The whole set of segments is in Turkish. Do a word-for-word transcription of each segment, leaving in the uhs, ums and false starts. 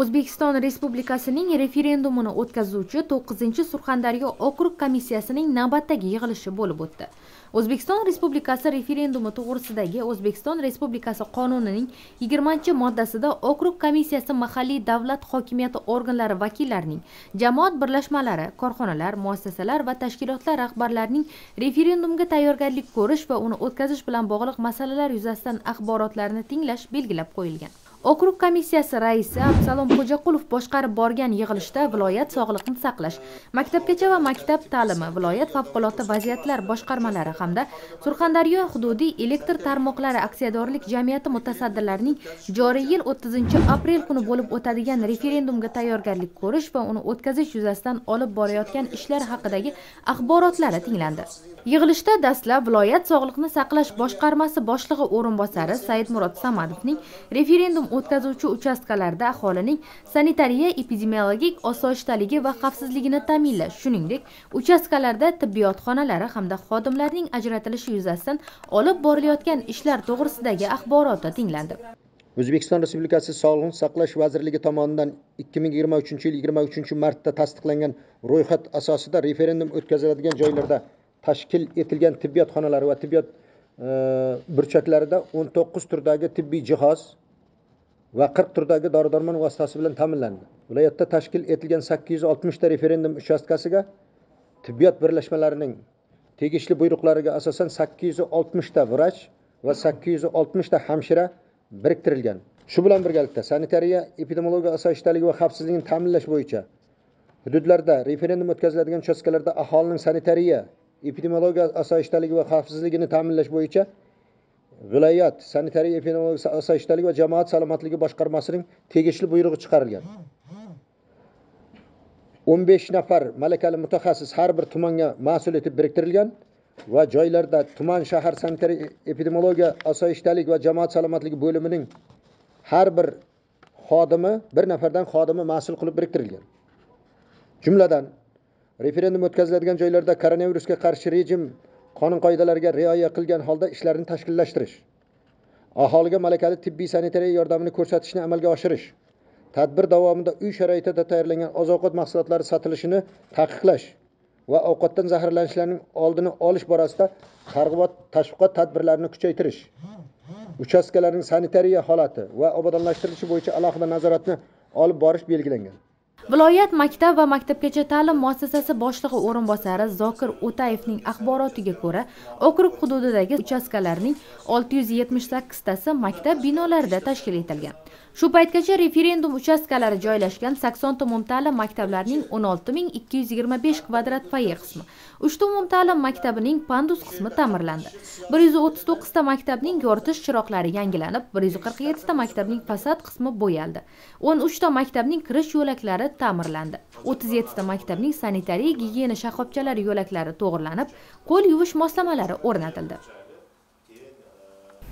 O'zbekiston Respublikasining referendumini o'tkazuvchi to'qqizinchi Surxondaryo okrug komissiyasining navbatdagi yig'ilishi bo'lib o'tdi. O'zbekiston Respublikasi referendumi to'g'risidagi O'zbekiston Respublikasi qonunining yigirmanchi moddasida okrug komissiyasi mahalliy davlat hokimiyati organlari vakillarining, jamoat birlashmalari, korxonalar, muassasalar va tashkilotlar rahbarlarining referendumga tayyorgarlik ko'rish va uni o'tkazish bilan bog'liq masalalar yuzasidan axborotlarni tinglash belgilab qo'yilgan. Okrug komissiyasi raisi Axsalom Xojaqulov boshqarib borgan yig'ilishda viloyat sog'liqni saqlash, maktabgacha va maktab ta'limi, viloyat favqulodda vaziyatlar boshqarmalari hamda Surxondaryo hududiy elektr tarmoqlari aksiyadorlik jamiyati mutasaddilarining joriy yil o'ttizinchi aprel kuni bo'lib o'tadigan referendumga tayyorgarlik ko'rish va uni o'tkazish yuzasidan olib borayotgan ishlar haqidagi axborotlari tinglandi. Yig'ilishda dastlab viloyat sog'liqni saqlash boshqarmasi boshlig'i o'rinbosari Said O'tkazuvchining referendum o'tkazuvchi uchastkalarda aholining sanitariya, epidemiologik osoyishtaligi va xavfsizligini ta'minlash, shuningdek, uchastkalarda tibbiyot xonalari hamda xodimlarning ajratilishi yuzasidan olib borilayotgan ishlar to'g'risidagi axborot tinglandi. O'zbekiston Respublikasi Sog'liqni saqlash vazirligi tomonidan ikki ming yigirma uchinchi yil yigirma uchinchi martda tasdiqlangan ro'yxat asosida referendum o'tkaziladigan joylarda tashkil etilgan tibbiyot xonalari va tibbiyot burchaklarida o'n to'qqiz turdagi tibbiy jihoz va qirq turdagi dori-darmon vositasi bilan ta'minlandi. Viloyatda tashkil etilgan sakkiz yuz oltmish ta referendum uchastkasiga tibbiyot birlashmalarining tegishli buyruqlariga asosan sakkiz yuz oltmish ta vrach va sakkiz yuz oltmish ta hamshira biriktirilgan. Shu bilan birgalikda sanitariya, epidemiologiya osoyishtaligi va xavfsizligini ta'minlash bo'yicha hududlarda referendum o'tkaziladigan uchastkalarda aholining sanitariya, epidemiologiya osoyishtaligi va xavfsizligini ta'minlash bo'yicha viloyat sanitariya epidemiologiya osoyishtaligi va jamoat salomatligi boshqarmasining tegishli buyrug'i chiqarilgan. o'n besh nafar malakali mutaxassis har bir tumanga mas'ul etib biriktirilgan va joylarda tuman shahar sanitariya epidemiologiya osoyishtalik va jamoat salomatligi bo'limining har bir xodimi bir nafardan xodimi mas'ul qilib biriktirilgan. Jumladan, referendum o'tkaziladigan joylarda koronavirusga qarshi rejim qonun qoidalariga rioya qilgan holda ishlarni tashkillashtirish, aholiga malakali tibbiy sanitariya yordamini ko'rsatishni amalga oshirish, tadbir davomida uy sharoitida tayyorlangan oziq-ovqat mahsulotlari sotilishini taqiqlash va ovqatdan zaharlanishlarning oldini olish borasida targ'ibot tashviqot tadbirlarini kuchaytirish, uchastkalarning sanitariya holati va obodonlashtirilishi bo'yicha alohida nazoratni olib borish belgilangan. Viloyat maktab va maktabgacha ta'lim muassasasi boshlig'i o'rinbosari Zokir O'tayevning axborotiga ko'ra, okrug hududidagi uchastkalarning olti yuz yetmish sakkiz tasi maktab binolarida tashkil etilgan. Shu paytgacha referendum uchastkalari joylashgan sakson ta umumta'lim maktablarining o'n olti ming ikki yuz yigirma besh kvadrat foyer qismi, uch ta umumta'lim maktabining pandus qismi ta'mirlandi. bir yuz o'ttiz to'qqiz ta maktabning yoritish chiroqlari yangilanib, bir yuz qirq yetti ta maktabning fasad qismi bo'yaldi. o'n uch ta maktabning kirish yo'laklari ta'mirlandi. o'ttiz yetti ta maktabning sanitariya gigiyena shoxobchalari yo'laklari to'g'rilanib, qo'l yuvish moslamalari o'rnatildi.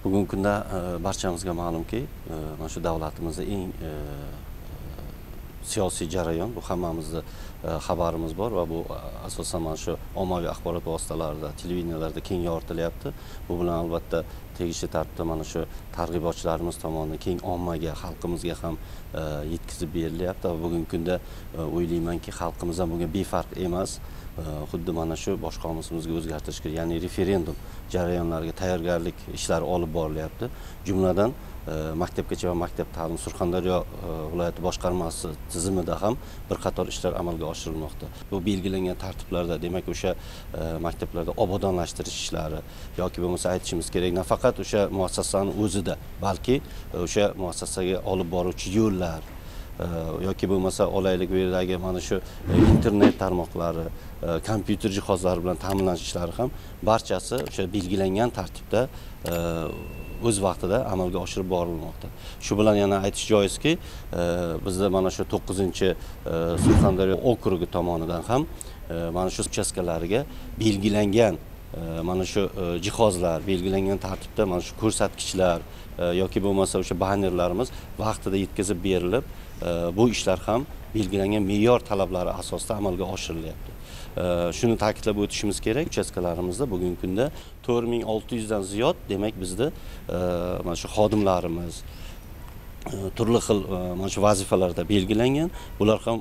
Bugungi kunda barchamizga ma'lumki, mana shu davlatimizda eng siyosiy jarayon, bu hammamizda xabarimiz bor va bu asosan mana shu ommaviy axborot vositalarida, televideniyalarda keng yoritilyapti. Bu bilan albatta tegishli tartibda mana shu targ'ibotchilarimiz tomonidan keng ommaga, xalqimizga ham yetkazib berilyapti va bugungi kunda o'ylaymanki, xalqimiz ham bunga befarq emas. Xuddi mana shu boshqarmamizga o'zgartirish kerak, ya'ni referendum jarayonlariga tayyorgarlik ishlari olib borilyapti. Jumladan maktabgacha va maktab ta'lim Surxondaryo viloyati boshqarmasi tizimida ham bir qator ishlar amalga oshirilmoqda. Bu belgilangan tartiblarda, demak, o'sha maktablarda obodonlashtirish ishlari yoki bo'lmasa aytishimiz kerak, nafaqat o'sha muassasaning o'zida, balki o'sha muassasaga olib boruvchi yo'llar yoki bo'lmasa olaylik bu yerdagi mana shu internet tarmoqlari, kompyuter jihozlari bilan ta'minlash ishlari ham barchasi o'sha belgilangan tartibda o'z vaqtida amalga oshirib borilmoqda. Shu bilan yana aytish joizki, bizda mana shu to'qqizinchi Surxondaryo okrugi tomonidan ham mana shu uchastkalariga belgilangan mana shu jihozlar, belgilangan tartibda mana shu ko'rsatkichlar yoki bo'lmasa o'sha bannerlarimiz vaqtida yetkazib berilib, bu ishlar ham belgilangan me'yor talablari asosida amalga oshirilyapti. Shuni ta'kidlab o'tishimiz kerak, uchastkalarimizda bugungi kunda to'rt ming olti yuz dan ziyod, demak, bizda mana shu xodimlarimiz, turli xil mana shu vazifalarda belgilangan, ular ham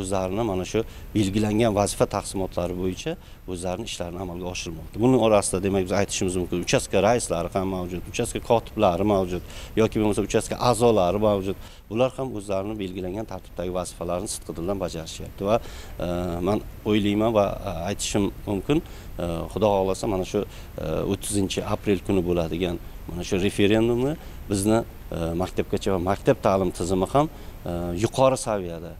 o'zlarini mana shu belgilangan vazifa taqsimotlari bo'yicha o'zlarining ishlarini amalga oshirmoqda. Buning orasida demak biz aytishimiz mumkin, uchastka raislari ham mavjud, uchastka kotiblari mavjud yoki bo'lmasa uchastka a'zolari mavjud. Ular ham o'zlarini belgilangan tartibdagi vazifalarni sidqidildan bajarishyapti va men o'ylayman va aytishim mumkin, xudo xohlasa mana shu o'ttizinchi aprel kuni bo'ladigan mana shu referendumni bizni maktabgacha va maktab ta'lim tizimi ham yuqori saviyada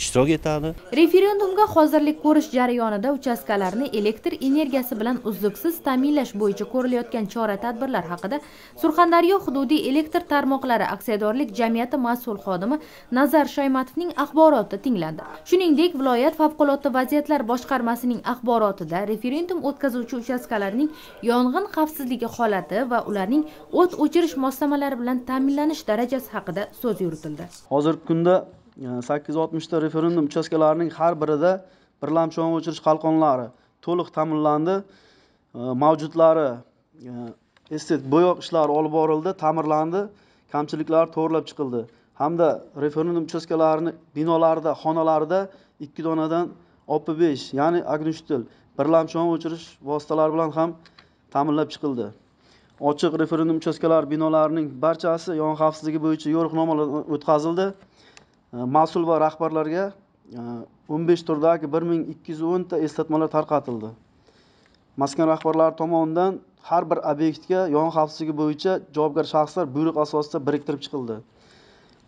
ishtirok etadi. Referendumga hozirlik ko'rish jarayonida uchastkalarni elektr energiyasi bilan uzluksiz ta'minlash bo'yicha ko'rilayotgan chora-tadbirlar haqida Surxondaryo hududiy elektr tarmoqlari aksiyadorlik jamiyati mas'ul xodimi Nazar Shaymatovning axboroti tinglandi. Shuningdek, viloyat favqulodda vaziyatlar boshqarmasining axborotida referendum o'tkazuvchi uchastkalarning yong'in xavfsizligi holati va ularning o't o'chirish moslamalari bilan ta'minlanish darajasi haqida so'z yuritildi. Hozirgi kunda sakkiz yuz oltmish ta referendum uchastkalarining har birida birlamchi yong'in o'chirish qalqonlari to'liq ta'minlandi, mavjudlari estet bo'yoq ishlari olib borildi, ta'mirlandi, kamchiliklari to'g'rilab chiqildi hamda referendum uchastkalarini binolarida, xonalarida ikki donadan O P besh, ya'ni agnishtil birlamchi yong'in o'chirish vositalari bilan ham ta'minlab chiqildi. Ochiq referendum uchastkalari binolarining barchasi yong'in xavfsizligi bo'yicha yo'riqnomalar o'tkazildi. Mas'ul va rahbarlarga o'n besh turdagi bir ming ikki yuz o'n ta eslatmalar tarqatildi. Maskan rahbarlari tomonidan har bir obyektga yong'in xavfsizligi bo'yicha javobgar shaxslar buyruq asosida biriktirib chiqildi.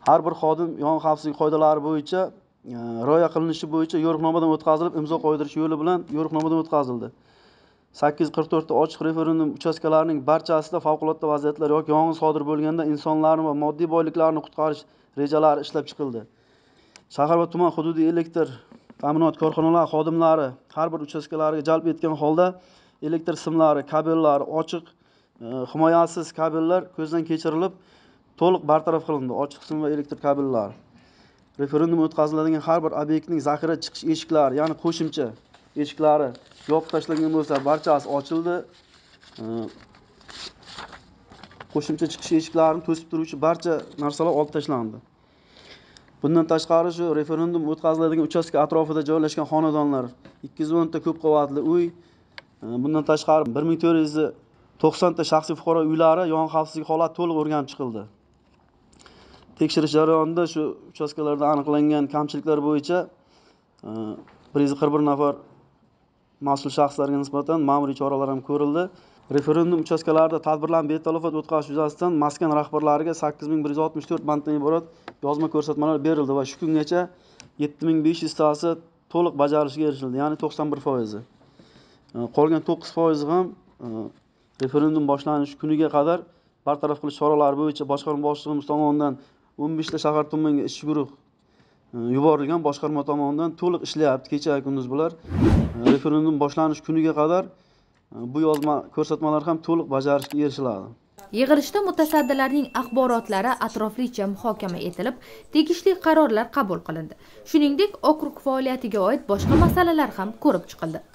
Har bir xodim yong'in xavfsizligi qoidalari bo'yicha rioya qilinishi bo'yicha yo'riqnomadan o'tkazilib, imzo qoidirish yo'li bilan yo'riqnomadan o'tkazildi. sakkiz yuz qirq to'rt ta ochiq referendum uchastkalarining barchasida favqulodda vaziyatlar yoki yong'in sodir bo'lganda insonlarni va moddiy boyliklarni qutqarish rejalari ishlab chiqildi. Shahar va tuman hududiy elektr ta'minot korxonalari xodimlari har bir uchastkalariga jalb etgan holda elektr simlari, kabellari, ochiq himoyasiz kabellar ko'zdan kechirilib, to'liq bartaraf qilindi ochiq sim va elektr kabellari. Referendum o'tkaziladigan har bir obyektning zaxira chiqish eshiklari, ya'ni qo'shimcha eshiklari yopib tashlangan bo'lsa, barchasi ochildi. Qo'shimcha chiqish eshiklarini to'sib turuvchi barcha narsalar olib tashlandi. Bundan tashqari, shu referendum o'tkaziladigan uchastka atrofida joylashgan xonadonlar, ikki yuz o'n ta ko'p qavatli uy, bundan tashqari bir ming to'rt yuz to'qson ta shaxsiy fuqaro uylari yong'in xavfsizligi holati to'liq o'rganib chiqildi. Tekshirish jarayonida shu uchastkalarda aniqlangan kamchiliklar bo'yicha bir yuz qirq bir nafar mas'ul shaxslarga nisbatan ma'muriy choralar ham ko'rildi. Referendum uchastkalarida tadbirlarni betalofat o'tkazish yuzasidan maskan rahbarlariga sakkiz ming bir yuz oltmish to'rt banddan iborat yozma ko'rsatmalar berildi va shu kungacha yetti ming besh yuz tasi to'liq bajarilishga erishildi, ya'ni to'qson bir foiz. Qolgan to'qqiz foiz ham referendum boshlanish kuniga qadar bartaraf qilish choralari bo'yicha boshqarma boshlig'imiz tomonidan o'n besh ta shahar tumanga ishchi guruh yuborilgan, boshqarma tomonidan to'liq ishlayapti kecha kunduz bular. Referendum boshlanish kuniga qadar bu yozma ko'rsatmalar ham to'liq bajarishga erishiladi. Yig'ilishda mutasaddilarning axborotlari atroflicha muhokama etilib, tegishli qarorlar qabul qilindi. Shuningdek, okrug faoliyatiga oid boshqa masalalar ham ko'rib chiqildi.